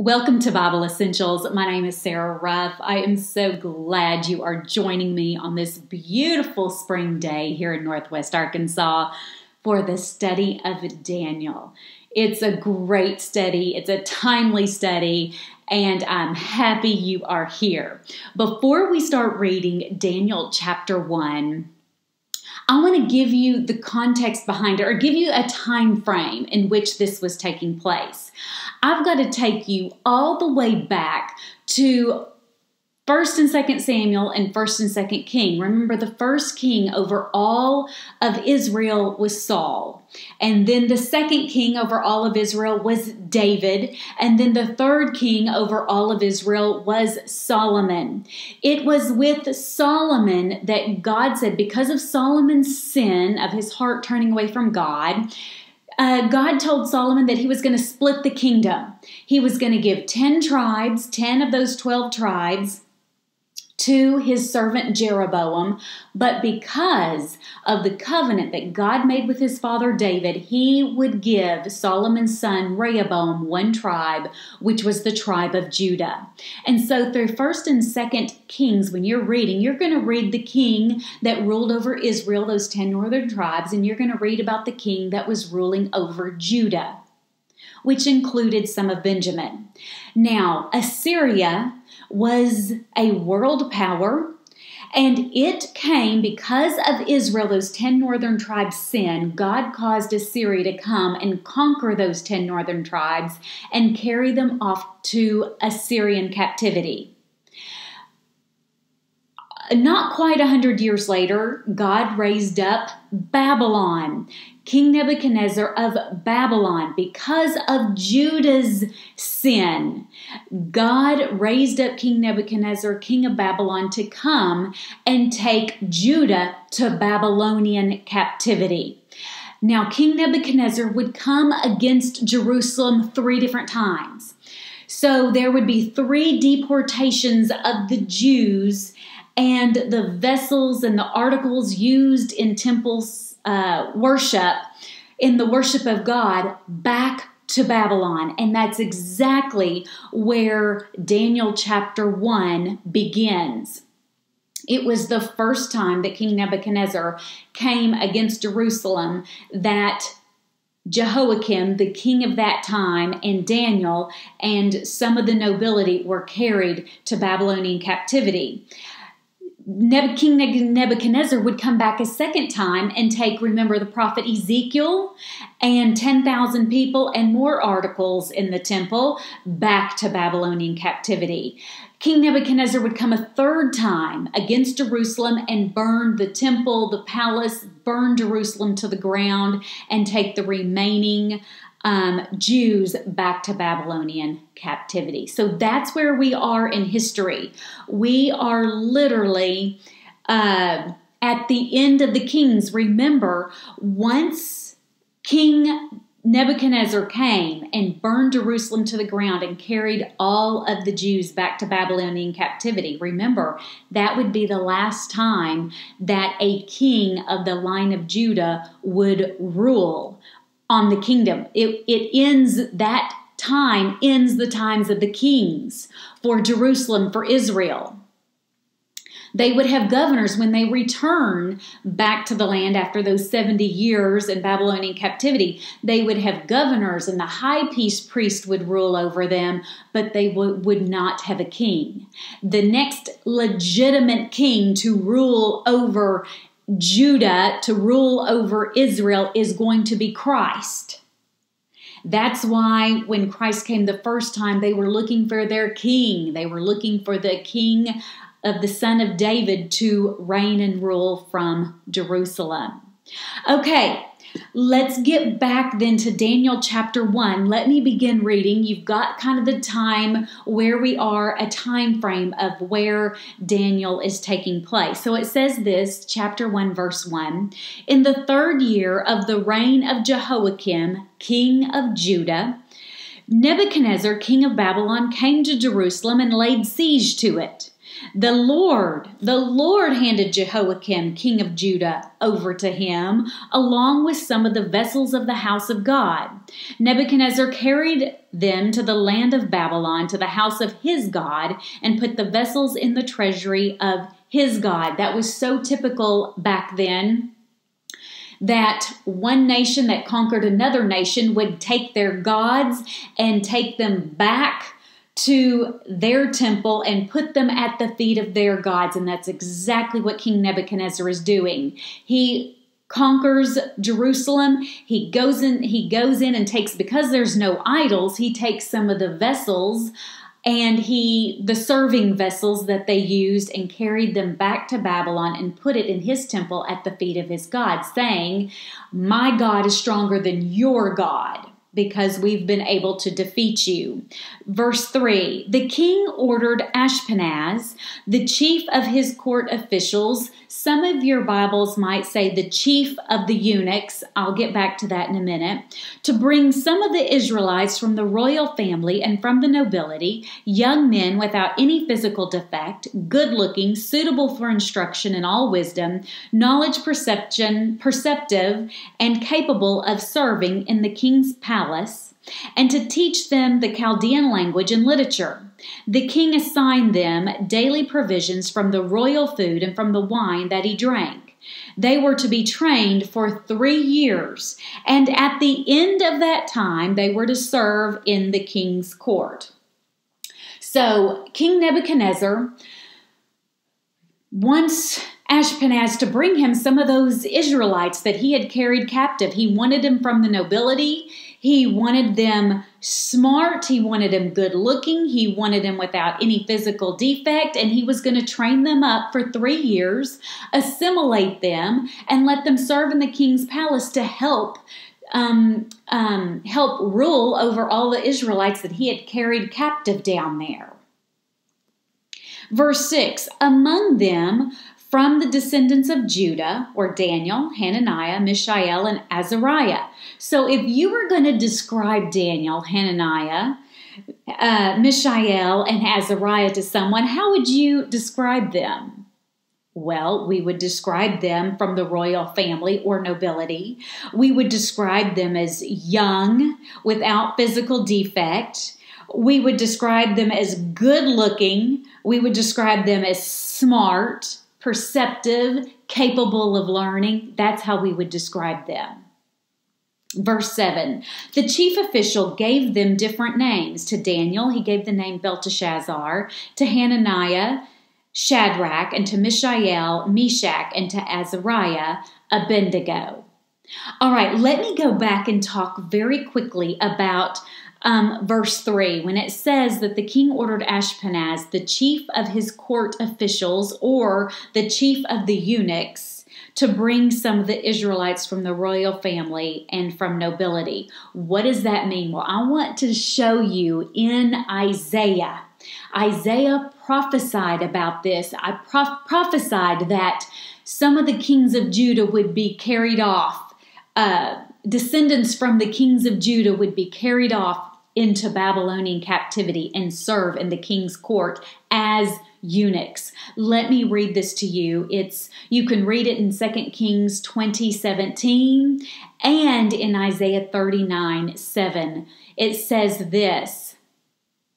Welcome to Bible Essentials. My name is Sarah Ruff. I am so glad you are joining me on this beautiful spring day here in Northwest Arkansas for the study of Daniel. It's a great study. It's a timely study, and I'm happy you are here. Before we start reading Daniel chapter 1, I want to give you the context behind it, or give you a time frame in which this was taking place. I've got to take you all the way back to 1st and 2nd Samuel and 1st and 2nd King. Remember, the first king over all of Israel was Saul. And then the second king over all of Israel was David. And then the third king over all of Israel was Solomon. It was with Solomon that God said, because of Solomon's sin, of his heart turning away from God, God told Solomon that he was going to split the kingdom. He was going to give 10 tribes, 10 of those 12 tribes, to his servant Jeroboam, but because of the covenant that God made with his father David, he would give Solomon's son Rehoboam one tribe, which was the tribe of Judah. And so through 1st and 2nd Kings, when you're reading, you're going to read the king that ruled over Israel, those 10 northern tribes, and you're going to read about the king that was ruling over Judah, which included some of Benjamin. Now, Assyria was a world power, and it came because of Israel, those 10 northern tribes' sin. God caused Assyria to come and conquer those 10 northern tribes and carry them off to Assyrian captivity. Not quite 100 years later, God raised up Babylon, King Nebuchadnezzar of Babylon. Because of Judah's sin, God raised up King Nebuchadnezzar, king of Babylon, to come and take Judah to Babylonian captivity. Now, King Nebuchadnezzar would come against Jerusalem 3 different times. So there would be 3 deportations of the Jews, and the vessels and the articles used in temple worship, in the worship of God, back to Babylon. And that's exactly where Daniel chapter 1 begins. It was the first time that King Nebuchadnezzar came against Jerusalem that Jehoiakim, the king of that time, and Daniel and some of the nobility were carried to Babylonian captivity. King Nebuchadnezzar would come back a second time and take, remember, the prophet Ezekiel and 10,000 people and more articles in the temple back to Babylonian captivity. King Nebuchadnezzar would come a third time against Jerusalem and burn the temple, the palace, burn Jerusalem to the ground, and take the remaining Jews back to Babylonian captivity. So that's where we are in history. We are literally at the end of the kings. Remember, once King Nebuchadnezzar came and burned Jerusalem to the ground and carried all of the Jews back to Babylonian captivity, remember, that would be the last time that a king of the line of Judah would rule on the kingdom. It ends, that time ends the times of the kings for Jerusalem, for Israel. They would have governors when they return back to the land after those 70 years in Babylonian captivity. They would have governors, and the high priest would rule over them, but they would not have a king. The next legitimate king to rule over Judah, to rule over Israel, is going to be Christ. That's why when Christ came the first time, they were looking for their king. They were looking for the king of the son of David to reign and rule from Jerusalem. Okay, let's get back then to Daniel chapter 1. Let me begin reading. You've got kind of the time where we are, a time frame of where Daniel is taking place. So it says this, chapter 1, verse 1, "In the 3rd year of the reign of Jehoiakim, king of Judah, Nebuchadnezzar, king of Babylon, came to Jerusalem and laid siege to it. The Lord handed Jehoiakim, king of Judah, over to him, along with some of the vessels of the house of God. Nebuchadnezzar carried them to the land of Babylon, to the house of his God, and put the vessels in the treasury of his God. That was so typical back then, that one nation that conquered another nation would take their gods and take them back to their temple and put them at the feet of their gods. And that's exactly what King Nebuchadnezzar is doing. He conquers Jerusalem. He goes in and takes, because there's no idols, he takes some of the vessels and the serving vessels that they used, and carried them back to Babylon and put it in his temple at the feet of his God, saying, "My God is stronger than your God, because we've been able to defeat you." Verse 3, the king ordered Ashpenaz, the chief of his court officials. Some of your Bibles might say the chief of the eunuchs. I'll get back to that in a minute. To bring some of the Israelites from the royal family and from the nobility, young men without any physical defect, good-looking, suitable for instruction in all wisdom, knowledge, perceptive, and capable of serving in the king's palace, and to teach them the Chaldean language and literature. The king assigned them daily provisions from the royal food and from the wine that he drank. They were to be trained for 3 years, and at the end of that time, they were to serve in the king's court. So King Nebuchadnezzar wants Ashpenaz to bring him some of those Israelites that he had carried captive. He wanted them from the nobility. He wanted them smart, he wanted them good-looking, he wanted them without any physical defect, and he was going to train them up for 3 years, assimilate them, and let them serve in the king's palace to help rule over all the Israelites that he had carried captive down there. Verse 6, among them, from the descendants of Judah, or Daniel, Hananiah, Mishael, and Azariah. So if you were going to describe Daniel, Hananiah, Mishael, and Azariah to someone, how would you describe them? Well, we would describe them from the royal family or nobility. We would describe them as young, without physical defect. We would describe them as good-looking. We would describe them as smart, perceptive, capable of learning. That's how we would describe them. Verse 7, the chief official gave them different names. To Daniel, he gave the name Belteshazzar, to Hananiah, Shadrach, and to Mishael, Meshach, and to Azariah, Abednego. All right, let me go back and talk very quickly about verse 3, when it says that the king ordered Ashpenaz, the chief of his court officials, or the chief of the eunuchs, to bring some of the Israelites from the royal family and from nobility. What does that mean? Well, I want to show you in Isaiah. Isaiah prophesied about this. I prophesied that some of the kings of Judah would be carried off, descendants from the kings of Judah would be carried off into Babylonian captivity and serve in the king's court as eunuchs. Let me read this to you. You can read it in 2 Kings 20:17 and in Isaiah 39:7. It says this,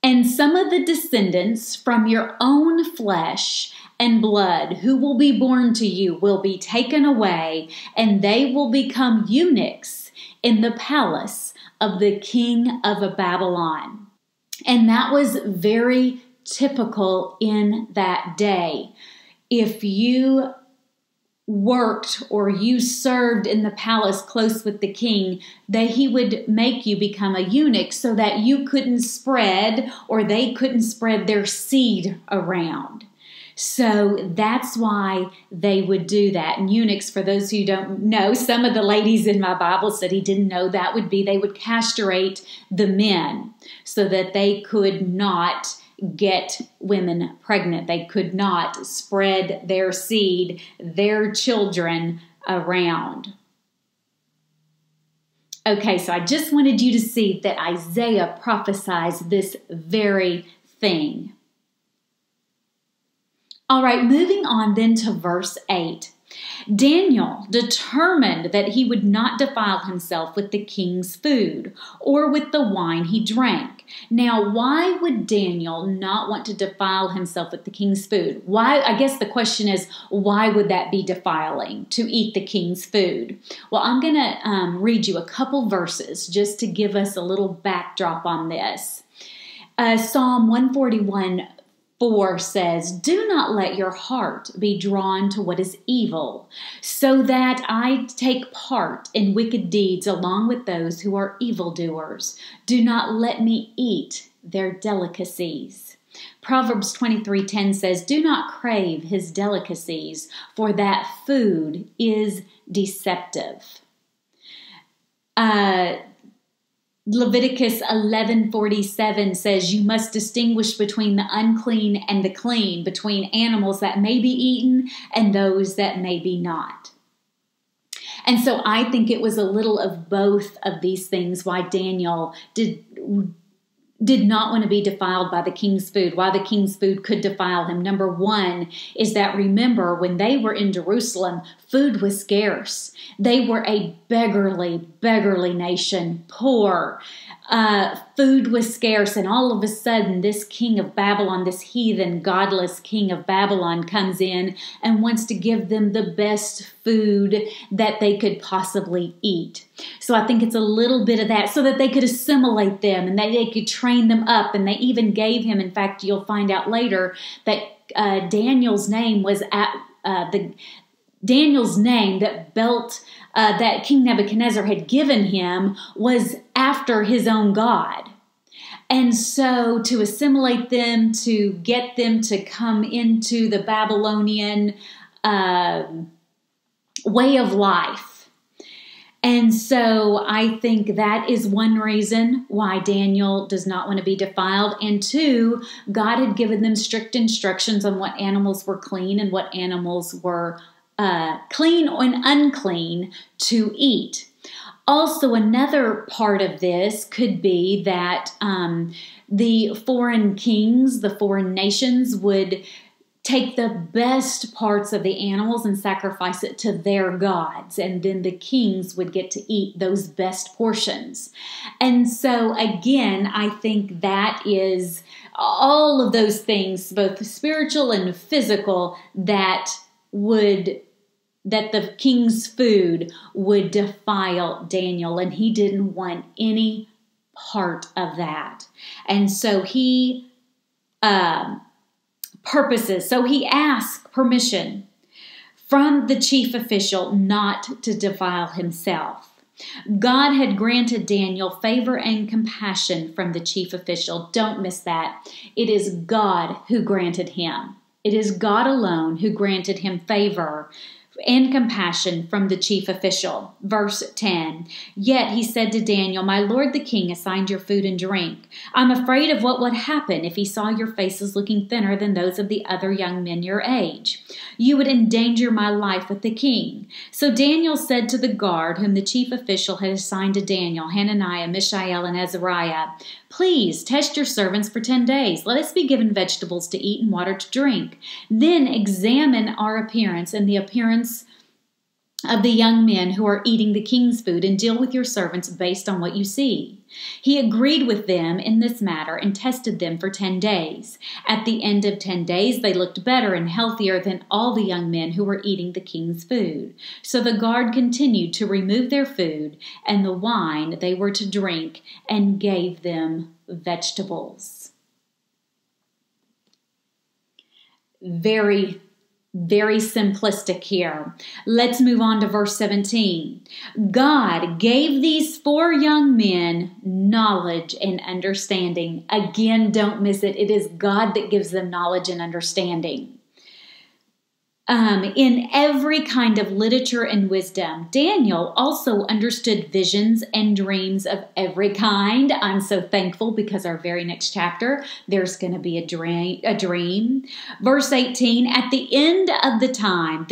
"And some of the descendants from your own flesh and blood, who will be born to you, will be taken away, and they will become eunuchs in the palace of the king of Babylon." And that was very typical in that day. If you worked or you served in the palace close with the king, that he would make you become a eunuch so that you couldn't spread, or they couldn't spread their seed around. So that's why they would do that. And eunuchs, for those who don't know, some of the ladies in my Bible said he didn't know, that would be they would castrate the men so that they could not get women pregnant. They could not spread their seed, their children around. Okay, so I just wanted you to see that Isaiah prophesies this very thing. All right, moving on then to verse 8. Daniel determined that he would not defile himself with the king's food or with the wine he drank. Now, why would Daniel not want to defile himself with the king's food? Why? I guess the question is, why would that be defiling to eat the king's food? Well, I'm going to read you a couple verses just to give us a little backdrop on this. Psalm 141 4 says, "Do not let your heart be drawn to what is evil, so that I take part in wicked deeds along with those who are evildoers. Do not let me eat their delicacies." Proverbs 23:10 says, "Do not crave his delicacies, for that food is deceptive." Leviticus 11:47 says, "You must distinguish between the unclean and the clean, between animals that may be eaten and those that may be not." And so I think it was a little of both of these things why Daniel did not want to be defiled by the king's food, why the king's food could defile him. Number one is that, remember, when they were in Jerusalem, food was scarce. They were a beggarly nation, poor. Food was scarce, and all of a sudden, this king of Babylon, this heathen, godless king of Babylon comes in and wants to give them the best food that they could possibly eat. So I think it's a little bit of that, so that they could assimilate them and that they could train them up, and they even gave him, in fact, you'll find out later, that Daniel's name was at Daniel's name that that King Nebuchadnezzar had given him was after his own God. And so to assimilate them, to get them to come into the Babylonian way of life. And so I think that is one reason why Daniel does not want to be defiled. And two, God had given them strict instructions on what animals were clean and what animals were clean and unclean to eat. Also, another part of this could be that the foreign kings, the foreign nations would take the best parts of the animals and sacrifice it to their gods, and then the kings would get to eat those best portions. And so, again, I think that is all of those things, both spiritual and physical, that the king's food would defile Daniel, and he didn't want any part of that. And so he he asked permission from the chief official not to defile himself. God had granted Daniel favor and compassion from the chief official. Don't miss that. It is God who granted him. It is God alone who granted him favor and compassion from the chief official. Verse 10, "Yet he said to Daniel, 'My lord the king assigned your food and drink. I'm afraid of what would happen if he saw your faces looking thinner than those of the other young men your age. You would endanger my life with the king.' So Daniel said to the guard whom the chief official had assigned to Daniel, Hananiah, Mishael, and Azariah, 'Please test your servants for 10 days. Let us be given vegetables to eat and water to drink. Then examine our appearance and the appearance of the young men who are eating the king's food, and deal with your servants based on what you see.' He agreed with them in this matter and tested them for 10 days. At the end of 10 days, they looked better and healthier than all the young men who were eating the king's food. So the guard continued to remove their food and the wine they were to drink, and gave them vegetables." Very simplistic here. Let's move on to verse 17. God gave these four young men knowledge and understanding. Again, don't miss it. It is God that gives them knowledge and understanding. In every kind of literature and wisdom, Daniel also understood visions and dreams of every kind. I'm so thankful, because our very next chapter, there's going to be a dream. Verse 18, "At the end of time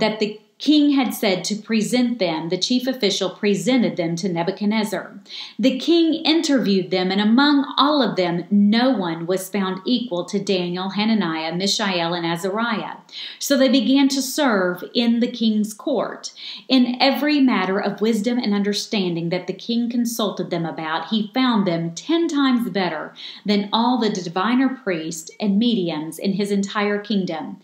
that the king had said to present them, the chief official presented them to Nebuchadnezzar. The king interviewed them, and among all of them, no one was found equal to Daniel, Hananiah, Mishael, and Azariah. So they began to serve in the king's court. In every matter of wisdom and understanding that the king consulted them about, he found them 10 times better than all the diviner priests and mediums in his entire kingdom.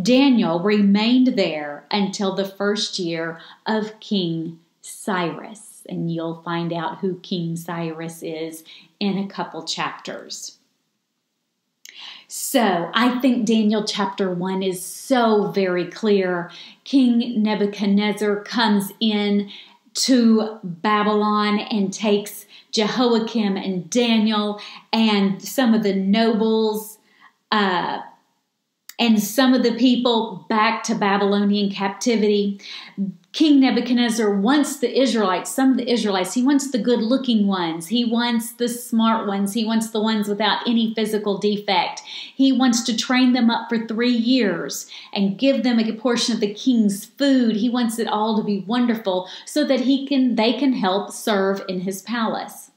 Daniel remained there until the first year of King Cyrus. And you'll find out who King Cyrus is in a couple chapters. So I think Daniel chapter 1 is so very clear. King Nebuchadnezzar comes in to Babylon and takes Jehoiakim and Daniel and some of the nobles and some of the people back to Babylonian captivity. King Nebuchadnezzar wants the Israelites, some of the Israelites, he wants the good-looking ones. He wants the smart ones. He wants the ones without any physical defect. He wants to train them up for 3 years and give them a portion of the king's food. He wants it all to be wonderful so that they can help serve in his palace.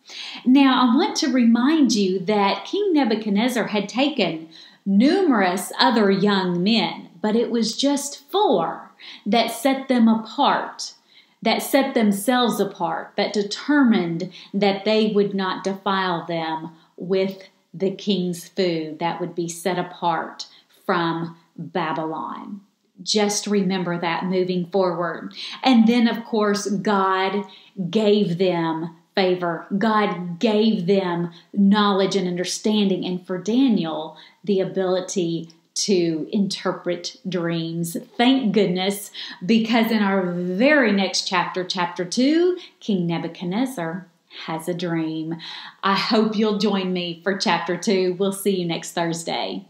Now, I want to remind you that King Nebuchadnezzar had taken numerous other young men, but it was just 4. That set them apart, that set themselves apart, that determined that they would not defile them with the king's food that would be set apart from Babylon. Just remember that moving forward. And then, of course, God gave them favor. God gave them knowledge and understanding, and for Daniel, the ability to interpret dreams. Thank goodness, because in our very next chapter, chapter 2, King Nebuchadnezzar has a dream. I hope you'll join me for chapter 2. We'll see you next Thursday.